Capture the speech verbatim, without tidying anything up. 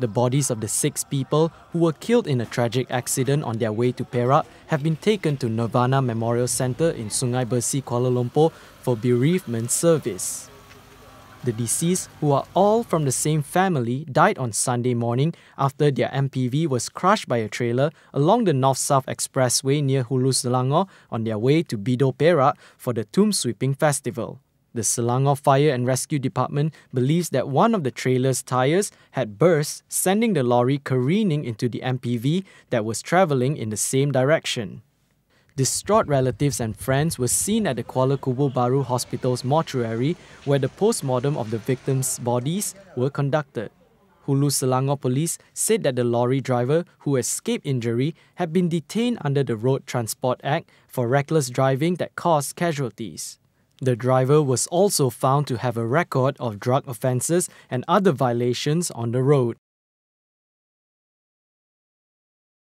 The bodies of the six people who were killed in a tragic accident on their way to Perak have been taken to Nirvana Memorial Centre in Sungai Besi, Kuala Lumpur for bereavement service. The deceased, who are all from the same family, died on Sunday morning after their M P V was crushed by a trailer along the North South Expressway near Hulu Selangor on their way to Bidor Perak for the tomb sweeping festival. The Selangor Fire and Rescue Department believes that one of the trailer's tyres had burst, sending the lorry careening into the M P V that was travelling in the same direction. Distraught relatives and friends were seen at the Kuala Kubu Baru Hospital's mortuary where the post-mortem of the victims' bodies were conducted. Hulu Selangor Police said that the lorry driver, who escaped injury, had been detained under the Road Transport Act for reckless driving that caused casualties. The driver was also found to have a record of drug offences and other violations on the road.